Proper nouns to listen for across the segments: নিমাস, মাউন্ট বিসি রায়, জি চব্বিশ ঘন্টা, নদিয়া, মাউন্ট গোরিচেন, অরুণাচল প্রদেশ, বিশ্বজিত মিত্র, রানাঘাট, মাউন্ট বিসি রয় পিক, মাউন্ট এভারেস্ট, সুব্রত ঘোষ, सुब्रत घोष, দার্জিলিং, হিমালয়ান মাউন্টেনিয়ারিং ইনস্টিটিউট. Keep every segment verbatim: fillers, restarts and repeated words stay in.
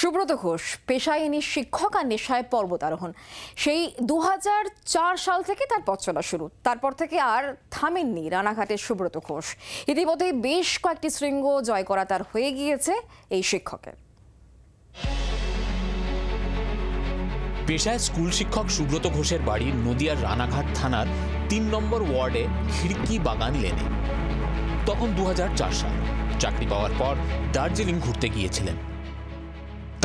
सुब्रत घोष पेशाয় ইনি শিক্ষক আর নেশায় পর্বতারোহণ। সেই दो हज़ार चार সাল থেকে তার পথ চলা শুরু। তারপর থেকে আর থামেননি রানাঘাটের সুব্রত ঘোষ। ইতিমধ্যে বেশ কয়েকটি শৃঙ্গ জয় করা তার হয়ে গিয়েছে এই শিক্ষকের। পেশায় স্কুল শিক্ষক সুব্রত ঘোষের বাড়ি নদিয়ার রানাঘাট থানার तीन নম্বর ওয়ার্ডে খিড়কি বাগান লেনে। তখন दो हज़ार चार সাল। চাকরি পাওয়ার পর দার্জিলিং ঘুরতে গিয়েছিলেন।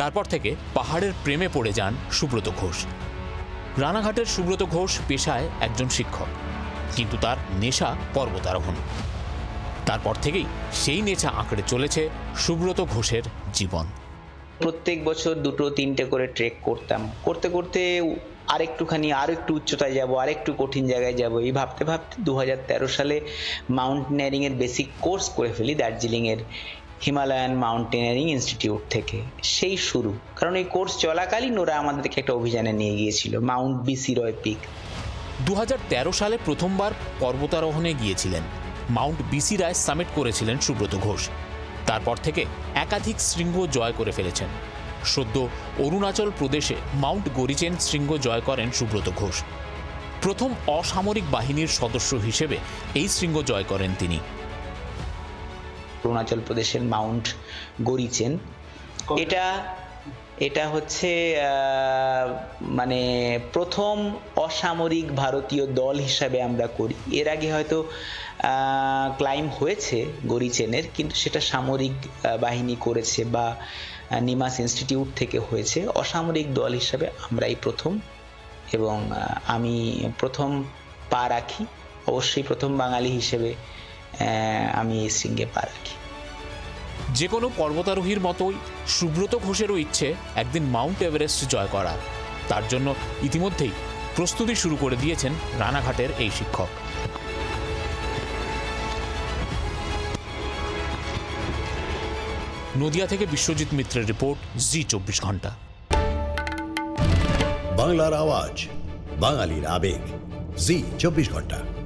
তারপর থেকে পাহাড়ের প্রেমে পড়ে যান সুব্রত ঘোষ। রানাঘাটের সুব্রত ঘোষ পেশায় একজন শিক্ষক, কিন্তু তার নেশা পর্বতারোহণ। তারপর থেকেই সেই নেশা আঁকড়ে চলেছে সুব্রত ঘোষের জীবন। প্রত্যেক বছর দুটো তিনটে করে ট্রেক করতাম, করতে করতে আরেকটুখানি আরেকটু উচ্চতায় যাব, আরেকটু কঠিন জায়গায় যাব, এই ভাবতে ভাবতে দু হাজার তেরো সালে মাউন্টেনিয়ারিংয়ের বেসিক কোর্স করে ফেলি দার্জিলিংয়ের হিমালয়ান মাউন্টেনিয়ারিং ইনস্টিটিউট থেকে। সেই শুরু, কারণ এই কোর্স চলাকালীন ওরা আমাদেরকে একটা অভিযানে নিয়ে গিয়েছিল মাউন্ট বিসি রয় পিক। দু হাজার তেরো সালে প্রথমবার পর্বতারোহণে গিয়েছিলেন, মাউন্ট বিসি রায় সামিট করেছিলেন সুব্রত ঘোষ। তারপর থেকে একাধিক শৃঙ্গ জয় করে ফেলেছেন। সদ্য অরুণাচল প্রদেশে মাউন্ট গোরিচেন শৃঙ্গ জয় করেন সুব্রত ঘোষ। প্রথম অসামরিক বাহিনীর সদস্য হিসেবে এই শৃঙ্গ জয় করেন তিনি। অরুণাচল প্রদেশের মাউন্ট গোরিচেন এটা এটা হচ্ছে মানে প্রথম অসামরিক ভারতীয় দল হিসাবে আমরা করি। এর আগে হয়তো ক্লাইম হয়েছে গোরিচেনের, কিন্তু সেটা সামরিক বাহিনী করেছে বা নিমাস ইনস্টিটিউট থেকে হয়েছে। অসামরিক দল হিসাবে আমরাই প্রথম এবং আমি প্রথম পা রাখি। অবশ্যই প্রথম বাঙালি হিসেবে আমি এই শৃঙ্গে পা রাখি। যে কোনো পর্বতারোহীর মতোই সুব্রত ঘোষেরও ইচ্ছে একদিন মাউন্ট এভারেস্ট জয় করা। তার জন্য ইতিমধ্যেই প্রস্তুতি শুরু করে দিয়েছেন রানাঘাটের এই শিক্ষক। নদিয়া থেকে বিশ্বজিত মিত্রের রিপোর্ট, জি চব্বিশ ঘন্টা। বাংলার আওয়াজ, বাঙালির আবেগ, জি চব্বিশ ঘন্টা।